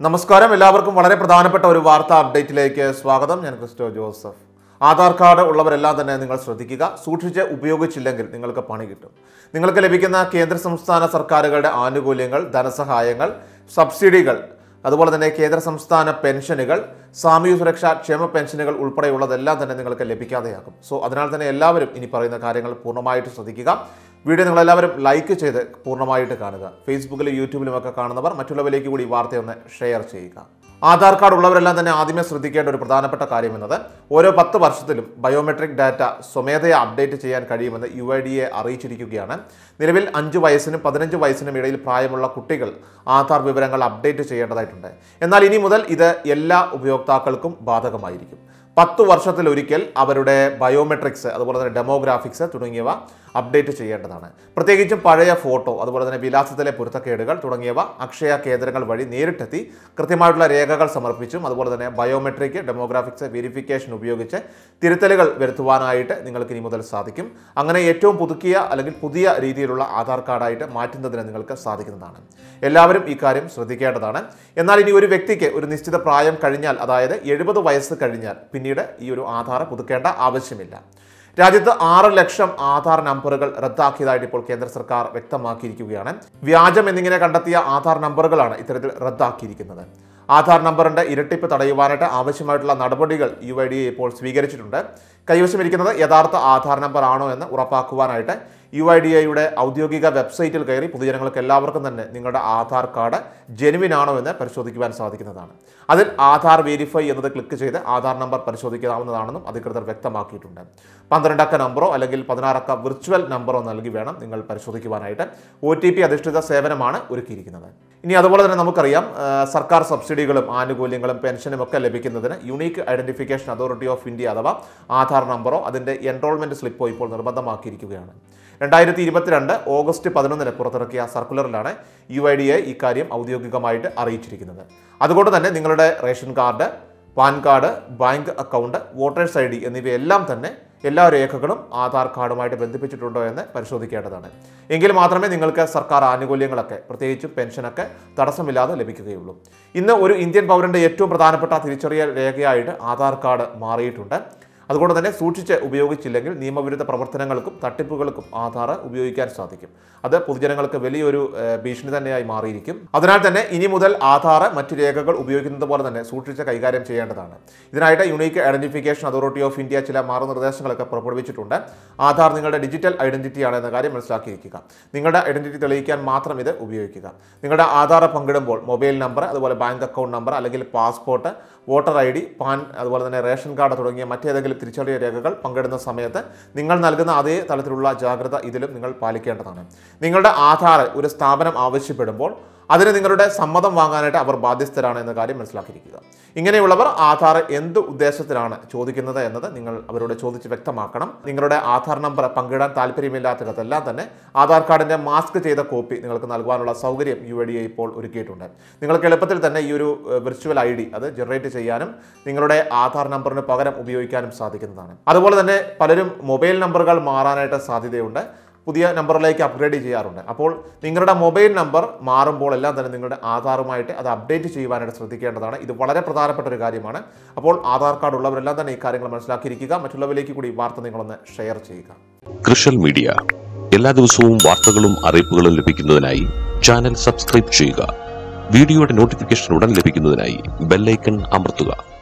Namaskaram, Elabrim Ikarim, Varta update Ditlek, Swagadam, and Christo Joseph. Aadhar Card, Ulava, and Ningal Krimodal Sadikim, Sutridge, Ubiyovich, Ningleka Panikito. Ningleka Levigina, Kendra Samstana, Sarkaragal, Anugulingal, Danasa Hayangal, Subsidigal. അതുപോലെ തന്നെ കേന്ദ്ര സംസ്ഥാന പെൻഷനുകൾ സാമൂഹ്യ സുരക്ഷാ ക്ഷേമ പെൻഷനുകൾ ഉൾപ്പെടെയുള്ളതെല്ലാം തന്നെ നിങ്ങൾക്ക് ലഭിക്കാതെയാകും. So അതിനാൽ തന്നെ എല്ലാവരും ഇനി പറയുന്ന കാര്യങ്ങൾ പൂർണ്ണമായിട്ട് ശ്രദ്ധിക്കുക. വീഡിയോ നിങ്ങൾ എല്ലാവരും ലൈക്ക് ചെയ്ത് പൂർണ്ണമായിട്ട് കാണുക. ഫേസ്ബുക്കിലെ യൂട്യൂബിലും ഒക്കെ കാണുന്നവർ മറ്റുള്ളവരിലേക്ക് കൂടി വാർത്തയൊന്ന് ഷെയർ ചെയ്യുക. ആധാർ കാർഡ് ഉള്ളവരെല്ലാം തന്നെ ആദ്യമേ ശ്രദ്ധിക്കേണ്ട ഒരു പ്രധാനപ്പെട്ട കാര്യം എന്നത് ഓരോ 10 വർഷത്തിലും ബയോമെട്രിക് ഡാറ്റ സ്വമേധയാ അപ്ഡേറ്റ് ചെയ്യാൻ കഴിയുമെന്ന് യുഐഡിഎ അറിയിച്ചിരിക്കുകയാണ്. നിലവിൽ 5 വയസ്സിനും 15 വയസ്സിനും ഇടയിൽ പ്രായമുള്ള കുട്ടികൾ ആധാർ വിവരങ്ങൾ അപ്ഡേറ്റ് ചെയ്യേണ്ടതായിട്ടുണ്ട്. എന്നാൽ ഇനി മുതൽ ഇത് എല്ലാ ഉപയോക്താക്കൾക്കും ബാധകമായിരിക്കും. 10 വർഷത്തിൽ ഒരിക്കൽ അവരുടെ ബയോമെട്രിക്സ് അതുപോലെ തന്നെ ഡെമോഗ്രാഫിക്സ് തുടങ്ങിയവ അപ്ഡേറ്റ് ചെയ്യേണ്ടതാണ്. പ്രത്യേകിച്ചും പഴയ ഫോട്ടോ അതുപോലെ തന്നെ വിലാസ de la Purta Kedagal തുടങ്ങിയവ അക്ഷയ കേന്ദ്രങ്ങൾ വഴി നേരിട്ടെത്തി കൃത്യമായിട്ടുള്ള രേഖകൾ സമർപ്പിച്ചും അതുപോലെ തന്നെ ബയോമെട്രിക് ഡെമോഗ്രാഫിക്സ് വെരിഫിക്കേഷൻ ഉപയോഗിച്ച് തിരുത്തലുകൾ വരുത്തുവാനായിട്ട് നിങ്ങൾക്ക് ഇനി മുതൽ സാധിക്കും. അങ്ങനെ ഏറ്റവും പുതുക്കിയ അല്ലെങ്കിൽ പുതിയ രീതിയിലുള്ള ആധാർ കാർഡായിട്ട് മാറ്റുന്നതിന് നിങ്ങൾക്ക് സാധിക്കുന്നതാണ്. എല്ലാവരും ഈ കാര്യം ശ്രദ്ധിക്കേണ്ടതാണ്. എന്നാൽ ഇനി ഒരു വ്യക്തിക്ക് ഒരു നിശ്ചിത പ്രായം കഴിഞ്ഞാൽ അതായത് 70 വയസ്സ് കഴിഞ്ഞാൽ പിന്നീട് ഈ ഒരു ആധാർ പുതുക്കേണ്ട ആവശ്യമില്ല. രാജ്യത്ത് 6 ലക്ഷം ആധാർ നമ്പറുകൾ റദ്ദാക്കിയതായിട്ട് ഇപ്പോൾ കേന്ദ്ര സർക്കാർ വ്യക്തമാക്കിയിരിക്കുകയാണ്. വ്യാജം എന്നിങ്ങനെ കണ്ടെത്തിയ ആധാർ നമ്പറുകളാണ് ഇത്തരത്തിൽ റദ്ദാക്കിയിരിക്കുന്നത്. ആധാർ നമ്പറിന്റെ ഇരട്ടിപ്പ് തടയുവാനായിട്ട് ആവശ്യമായിട്ടുള്ള നടപടികൾ യുഐഡിഎ ഇപ്പോൾ സ്വീകരിച്ചിട്ടുണ്ട്. കൈവശമിരിക്കുന്നത് യഥാർത്ഥ ആധാർ നമ്പർ ആണോ എന്ന് ഉറപ്പാക്കുവാനായിട്ട് യുഐഡിഎയുടെ ഔദ്യോഗിക വെബ്സൈറ്റിൽ കയറി പൊതുജനങ്ങൾക്ക് എല്ലാവർക്കും തന്നെ നിങ്ങളുടെ ആധാർ കാർഡ് ജെനുവിൻ ആണോ എന്ന് പരിശോധിക്കുവാൻ സാധിക്കുന്നതാണ്. അതിൽ ആധാർ വെരിഫൈ എന്നത് ക്ലിക്ക് ചെയ്ത് ആധാർ നമ്പർ പരിശോധിക്കാവുന്നതാണെന്നും അധികൃതർ വ്യക്തമാക്കിയിട്ടുണ്ട്. 12 അക്ക നമ്പറോ അല്ലെങ്കിൽ 16 അക്ക വിർച്വൽ നമ്പറോ നൽകി വേണം നിങ്ങൾ പരിശോധിക്കുവാനായിട്ട്. OTP അധിഷ്ഠിത സേവനമാണ് ഒരുക്കിയിരിക്കുന്നത്. ഇനി അതുപോലെ തന്നെ നമുക്കറിയാം സർക്കാർ സബ്സിഡികളും ആനുകൂല്യങ്ങളും പെൻഷനും ഒക്കെ ലഭിക്കുന്നതിന് unique identification authority of India അഥവാ ആധാർ നമ്പറോ അതിൻ്റെ എൻറോൾമെൻറ്റ് സ്ലിപ്പോ ഇപ്പോൾ നിർബന്ധമാക്കിയിരിക്കുകയാണ്. 2022 ഓഗസ്റ്റ് 11 പുറത്തിറക്കിയ സർക്കുലറിലാണ് യുഐഡിഎ ഇക്കാര്യം ഔദ്യോഗികമായിട്ട് അറിയിച്ചിരിക്കുന്നത്. അതുകൊണ്ട് തന്നെ നിങ്ങളുടെ ration card, PAN card, bank account, voters ID എന്നിവയെല്ലാം തന്നെ എല്ലാ രേഖകളും ആധാർ കാർഡുമായിട്ട് ബന്ധിപ്പിച്ചിട്ടുണ്ടോ എന്ന് പരിശോധിക്കേണ്ടതാണ്. എങ്കിൽ മാത്രമേ നിങ്ങൾക്ക് സർക്കാർ ആനുകൂല്യങ്ങളൊക്കെ പ്രത്യേകിച്ചും പെൻഷനൊക്കെ തടസ്സമില്ലാതെ ലഭിക്കുകയുള്ളൂ. ഇന്ന് ഒരു ഇന്ത്യൻ പൗരൻ്റെ ഏറ്റവും പ്രധാനപ്പെട്ട തിരിച്ചറിയൽ രേഖയായിട്ട് ആധാർ കാർഡ് മാറിയിട്ടുണ്ട്. അതുകൊണ്ട് തന്നെ സൂക്ഷിച്ച് ഉപയോഗിച്ചില്ലെങ്കിൽ നിയമവിരുദ്ധ പ്രവർത്തനങ്ങൾക്കും തട്ടിപ്പുകൾക്കും ആധാർ ഉപയോഗിക്കാൻ സാധിക്കും. അത് പൊതുജനങ്ങൾക്ക് വലിയൊരു ഭീഷണി തന്നെയായി മാറിയിരിക്കും. അതിനാൽ തന്നെ ഇനി മുതൽ ആധാർ മറ്റ് രേഖകൾ ഉപയോഗിക്കുന്നത് പോലെ തന്നെ സൂക്ഷിച്ച് കൈകാര്യം ചെയ്യേണ്ടതാണ്. ഇതിനായിട്ട് unique identification authority of India ചില മാർഗ്ഗനിർദ്ദേശങ്ങളൊക്കെ പുറപ്പെടുവിച്ചിട്ടുണ്ട്. ആധാർ നിങ്ങളുടെ ഡിജിറ്റൽ ഐഡന്റിറ്റിയാണ് എന്ന കാര്യം മനസ്സിലാക്കിയിരിക്കുക. നിങ്ങളുടെ ഐഡന്റിറ്റി തെളിയിക്കാൻ മാത്രം ഇത് ഉപയോഗിക്കുക. നിങ്ങളുടെ ആധാർ പങ്കിടുമ്പോൾ മൊബൈൽ നമ്പർ, അതുപോലെ ബാങ്ക് അക്കൗണ്ട് നമ്പർ അല്ലെങ്കിൽ പാസ്പോർട്ട്, വോട്ടർ ID, പാൻ, അതുപോലെ തന്നെ റേഷൻ കാർഡ് തുടങ്ങിയ മറ്റേതെങ്കിലും തിരിച്ചറിയ രേഖകൾ പങ്കിടുന്ന സമയത്ത് നിങ്ങൾ നൽകുന്ന അതേ തലത്തിലുള്ള ജാഗ്രത ഇതിലും നിങ്ങൾ പാലിക്കേണ്ടതാണ്. നിങ്ങളുടെ ആധാർ ഒരു സ്ഥാപനം ആവശ്യപ്പെടുമ്പോൾ അതിന് നിങ്ങളുടെ സമ്മതം വാങ്ങാനായിട്ട് അവർ ബാധ്യസ്ഥരാണ് എന്ന കാര്യം മനസ്സിലാക്കിയിരിക്കുക. ഇങ്ങനെയുള്ളവർ ആധാർ എന്ത് ഉദ്ദേശത്തിലാണ് ചോദിക്കുന്നത് എന്നത് നിങ്ങൾ അവരോട് ചോദിച്ച് വ്യക്തമാക്കണം. നിങ്ങളുടെ ആധാർ നമ്പർ പങ്കിടാൻ താല്പര്യമില്ലാത്തതെല്ലാം തന്നെ ആധാർ കാർഡിൻ്റെ മാസ്ക് ചെയ്ത കോപ്പി നിങ്ങൾക്ക് നൽകുവാനുള്ള സൗകര്യം യുഐഡിഎ ഇപ്പോൾ ഒരുക്കിയിട്ടുണ്ട്. നിങ്ങൾക്ക് എളുപ്പത്തിൽ തന്നെ ഈ ഒരു വിർച്വൽ ID അത് ജനറേറ്റ് ചെയ്യാനും നിങ്ങളുടെ ആധാർ നമ്പറിന് പകരം ഉപയോഗിക്കാനും സാധിക്കുന്നതാണ്. അതുപോലെ തന്നെ പലരും മൊബൈൽ നമ്പറുകൾ മാറാനായിട്ട് സാധ്യതയുണ്ട്. പുതിയ നമ്പറിലേക്ക് അപ്ഗ്രേഡ് ചെയ്യാറുണ്ട്. അപ്പോൾ നിങ്ങളുടെ മൊബൈൽ നമ്പർ മാറുമ്പോൾ എല്ലാം തന്നെ നിങ്ങളുടെ ആധാറുമായിട്ട് അത് അപ്ഡേറ്റ് ചെയ്യുവാനായിട്ട് ശ്രദ്ധിക്കേണ്ടതാണ്. ഇത് വളരെ പ്രധാനപ്പെട്ട ഒരു കാര്യമാണ്. അപ്പോൾ ആധാർ കാർഡ് ഉള്ളവരെല്ലാം തന്നെ ഈ കാര്യങ്ങൾ മനസ്സിലാക്കിയിരിക്കുക. മറ്റുള്ളവരിലേക്ക് കൂടി വാർത്ത നിങ്ങളൊന്ന് ഷെയർ ചെയ്യുക. കൃഷൽ മീഡിയ എല്ലാ ദിവസവും വാർത്തകളും അറിയിപ്പുകളും ലഭിക്കുന്നതിനായി ചാനൽ സബ്സ്ക്രൈബ് ചെയ്യുക. വീഡിയോയുടെ നോട്ടിഫിക്കേഷൻ ഉടൻ ലഭിക്കുന്നതിനായി ബെൽ ഐക്കൺ അമർത്തുക.